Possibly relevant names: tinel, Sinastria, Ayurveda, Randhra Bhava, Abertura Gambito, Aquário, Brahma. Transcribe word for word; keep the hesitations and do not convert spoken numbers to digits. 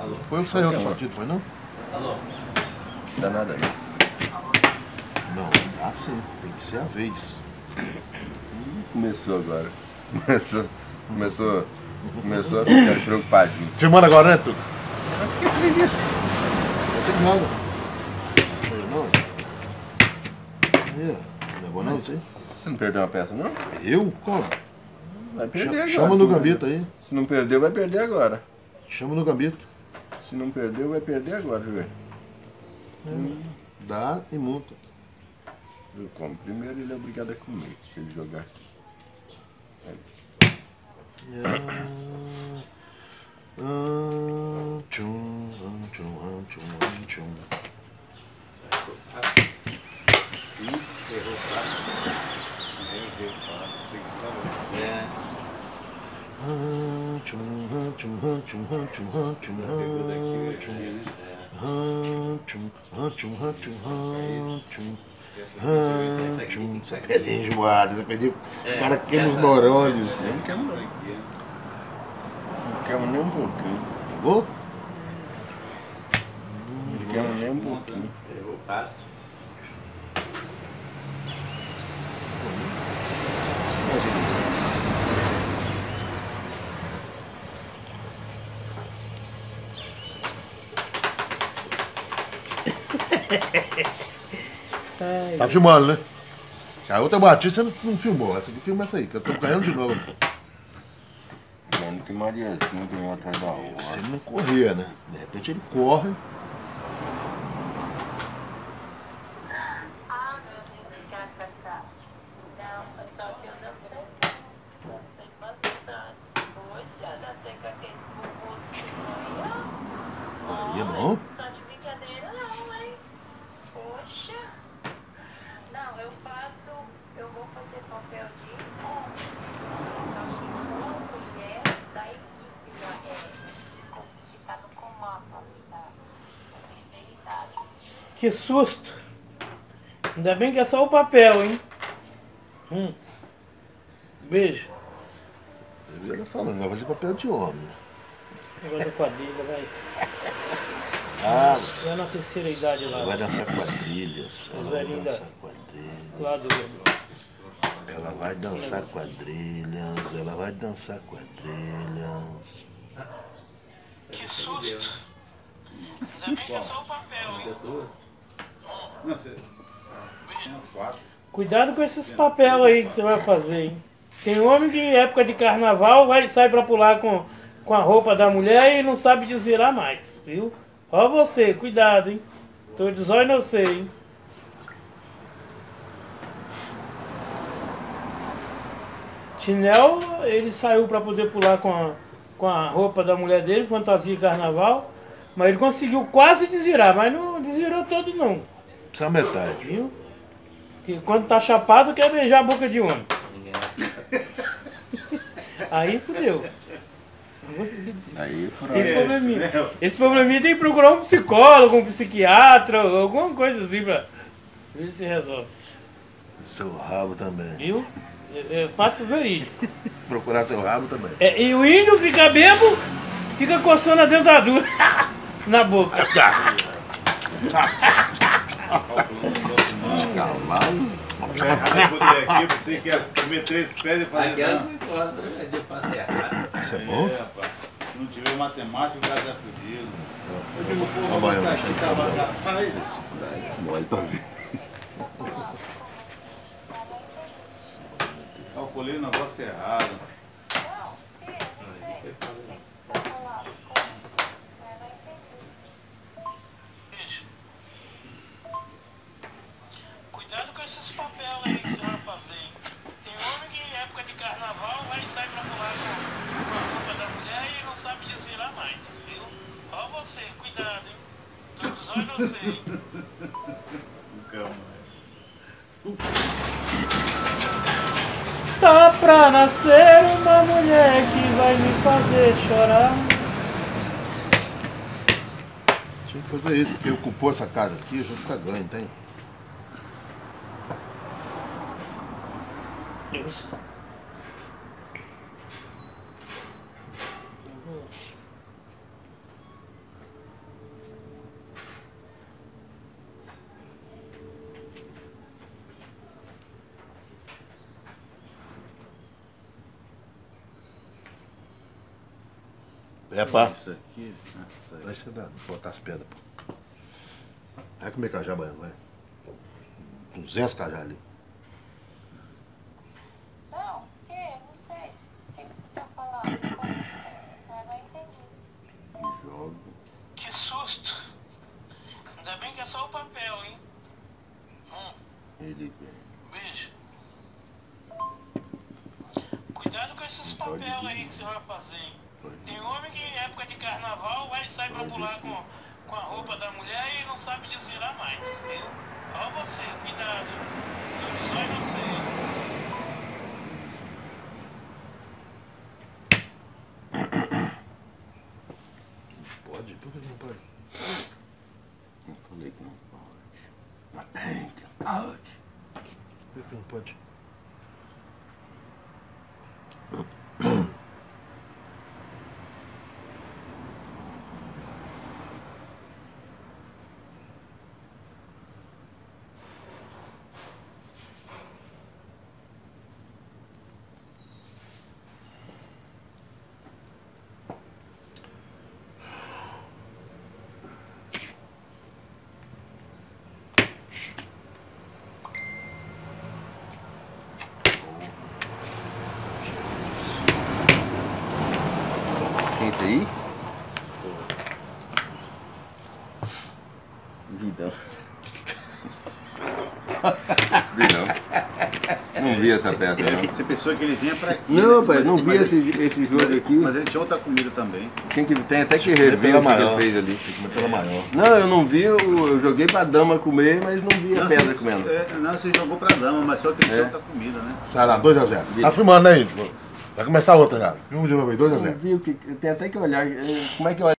Alô? Foi eu que saiu da partida, foi não? Alô? Não dá nada aí. Não, dá sim. Tem que ser a vez. Começou agora. Começou. Começou. Começou a ficar preocupadinho. Filmando agora, né, Tuca? Por que você vem disso? Você que nada. Não. Não é bom não, não sei. Você não perdeu uma peça, não? Eu? Como? Vai perder agora. Chama no Gambito aí. Se não perdeu, vai perder agora. Chama no Gambito. Se não perdeu, vai perder agora, velho. É, hum. Dá e multa. Eu como. Primeiro ele é obrigado a comer, se ele jogar aqui. Você perde enjoado, você perde. O cara queima os neurônios. Eu não quero não. Não quero nem um pouquinho. Pegou? Não quero nem um pouquinho. Eu passo. Tá filmando, né? A outra batista não, não filmou, essa aqui filma essa aí, que eu tô ganhando de novo. Vendo que Maria não ganhou atrás da hora. Se ele não corria, né? De repente ele corre. Aí é bom. Que susto! Ainda bem que é só o papel, hein? Hum. Beijo. Você viu ela falando, vai fazer papel de homem. Negócio da quadrilha, vai. Ah! É na terceira idade lá. Vai dançar quadrilhas. Ela vai dançar quadrilhas. Lá do... Ela vai dançar quadrilhas, ela vai dançar quadrilhas. Que susto! Ainda bem que é só o papel, hein? Cuidado com esses papéis aí que você vai fazer, hein? Tem homem que em época de carnaval vai, sai pra pular com, com a roupa da mulher e não sabe desvirar mais, viu? Ó você, cuidado, hein? Tô de zóio, não sei, hein? Tinel, ele saiu pra poder pular com a, com a roupa da mulher dele, fantasia de carnaval. Mas ele conseguiu quase desvirar, mas não desvirou todo não. Só a metade. Viu? Porque quando tá chapado, quer beijar a boca de homem. Aí fudeu. Não consegui desvirar. Aí fudeu. Tem esse probleminha. Esse probleminha tem que procurar um psicólogo, um psiquiatra, alguma coisa assim pra ver se resolve. Seu rabo também. Viu? É, é fato verídico. Procurar seu rabo também. É, e o índio fica bebo, fica coçando a dentadura. Na boca. Calma. Eu aqui, você quer comer três pés e fazer nada. Isso é bom? Se não tiver matemática, o cara tá fudido. Eu digo, pô, eu vou botar aqui, tá bom. Calculei o negócio errado. Esses papéis aí que você vai fazer. Tem homem que em época de carnaval vai e sai pra pular com a roupa da mulher e não sabe desvirar mais, viu? Ó você, cuidado, hein? Todos olham você, hein? Tá pra nascer uma mulher que vai me fazer chorar. Tinha que fazer isso, porque ocupou essa casa aqui, já fica ganho, tem? Deus. É pá. Isso aqui. Vai ser dado. Botar as pedras. Vai comer cajá baiano, vai. duzentos cajá ali. Não, é, não sei. O que você tá falando? Mas não entendi. Jogo. Que susto. Ainda bem que é só o papel, hein? Hum. Ele vem. Beijo. Cuidado com esses papéis aí que você vai fazer, hein? Tem homem que em época de carnaval vai e sai pra pular com, com a roupa da mulher e não sabe desvirar mais, viu? Olha você, cuidado. Então só é você. Pode? Por que não pode? Não falei que não pode. Mas tem que pode. Por que não pode? Aí? Vidão. Vidão. Não vi essa peça, não. Você pensou que ele vinha pra aqui? Não, né? Pai, não vi esse, ele, esse jogo aqui. Mas ele tinha outra comida também. Tinha que, tem até que rever o que ele fez ali. Pela maior. Não, eu não vi, eu, eu joguei pra dama comer, mas não vi não, a pedra comendo. É, não, você jogou pra dama, mas só que ele é. tinha outra comida, né? Sará, dois a zero. Tá filmando aí, pô. Vai começar outra já. dois a zero. Tem até que olhar. Como é que olha?